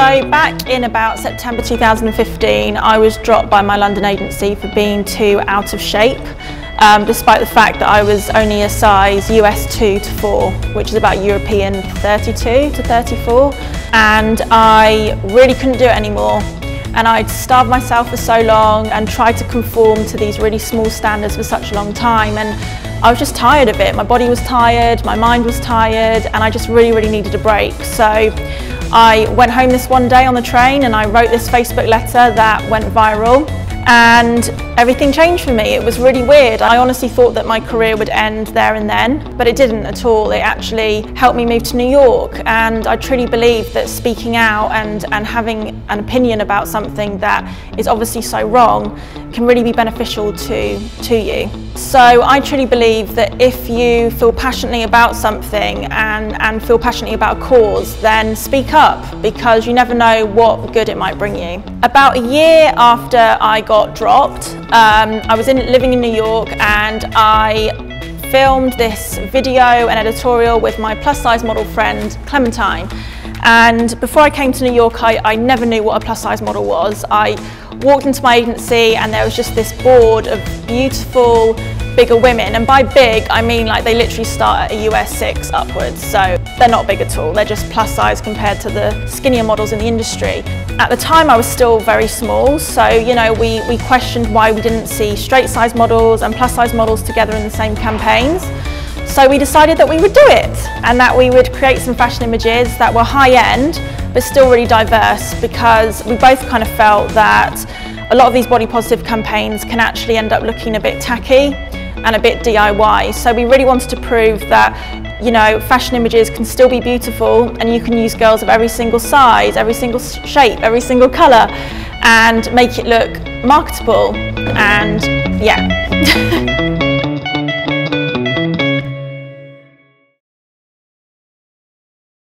So back in about September 2015, I was dropped by my London agency for being too out of shape, despite the fact that I was only a size US 2 to 4, which is about European 32 to 34. And I really couldn't do it anymore. And I'd starved myself for so long and tried to conform to these really small standards for such a long time. And I was just tired of it. My body was tired, my mind was tired, and I just really, really needed a break. So I went home this one day on the train and I wrote this Facebook letter that went viral, and everything changed for me. It was really weird. I honestly thought that my career would end there and then, but it didn't at all. It actually helped me move to New York, and I truly believe that speaking out and having an opinion about something that is obviously so wrong can really be beneficial to you. So I truly believe that if you feel passionately about something and feel passionately about a cause, then speak up, because you never know what good it might bring you. About a year after I got dropped, I was living in New York, and I filmed this video and editorial with my plus size model friend Clementine. And before I came to New York, I never knew what a plus size model was. I walked into my agency and there was just this board of beautiful, bigger women. And by big, I mean like they literally start at a US 6 upwards. So they're not big at all. They're just plus size compared to the skinnier models in the industry. At the time, I was still very small. So, you know, we questioned why we didn't see straight size models and plus size models together in the same campaigns. So we decided that we would do it, and that we would create some fashion images that were high-end but still really diverse, because we both kind of felt that a lot of these body positive campaigns can actually end up looking a bit tacky and a bit DIY. So we really wanted to prove that, you know, fashion images can still be beautiful, and you can use girls of every single size, every single shape, every single colour, and make it look marketable. And yeah.